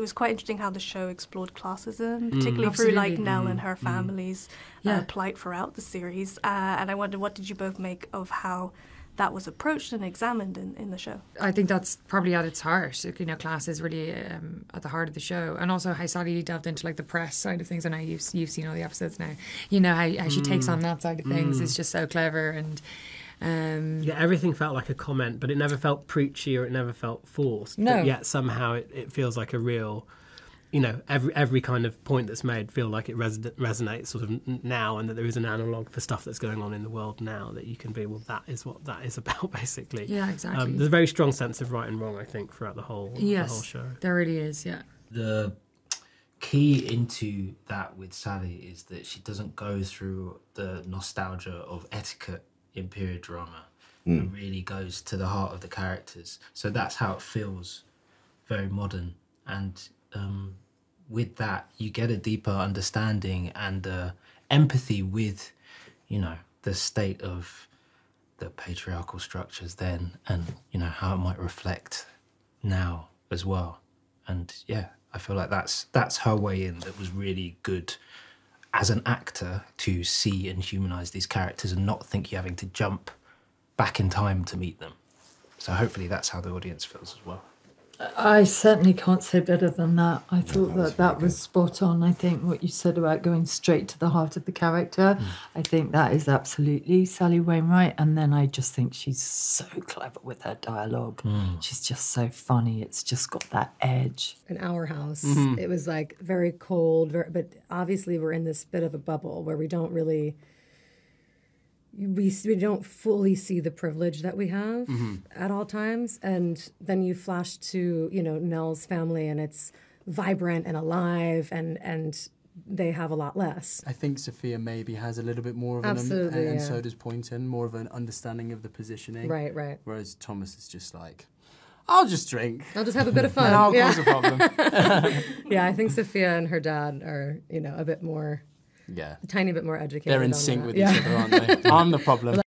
it was quite interesting how the show explored classism, particularly through like Nell and her family's plight throughout the series. And I wonder, what did you both make of how that was approached and examined in the show? I think that's probably at its heart. You know, class is really at the heart of the show, and also how Sally delved into like the press side of things. I know you've seen all the episodes now. You know how she takes on that side of things. It's just so clever, and everything felt like a comment, but it never felt preachy or it never felt forced. No, but yet somehow it feels like a real. You know, every kind of point that's made feel like it resonates sort of now, and that there is an analogue for stuff that's going on in the world now that you can be, well, that is what that is about, basically. Yeah, exactly. There's a very strong sense of right and wrong, I think, throughout the whole show. There really is, yeah. The key into that with Sally is that she doesn't go through the nostalgia of etiquette in period drama. It really goes to the heart of the characters. So that's how it feels, very modern, and... with that, you get a deeper understanding and empathy with, you know, the state of the patriarchal structures then, and, you know, how it might reflect now as well. And, yeah, I feel like that's her way in that was really good as an actor to see and humanise these characters and not think you're having to jump back in time to meet them. So hopefully that's how the audience feels as well. I certainly can't say better than that. I thought that was spot on. I think what you said about going straight to the heart of the character, I think that is absolutely Sally Wainwright. And then I just think she's so clever with her dialogue. She's just so funny. It's just got that edge. In our house, it was like very cold, but obviously we're in this bit of a bubble where we don't really... We don't fully see the privilege that we have at all times. And then you flash to, you know, Nell's family, and it's vibrant and alive, and they have a lot less. I think Sophia maybe has a little bit more of and so does Poynton, more of an understanding of the positioning. Right, right. Whereas Thomas is just like, I'll just drink. I'll just have a bit of fun. And I'll cause a problem. Yeah, I think Sophia and her dad are, you know, a bit more... Yeah. A tiny bit more educated. They're in sync with each other, aren't they? I'm the problem.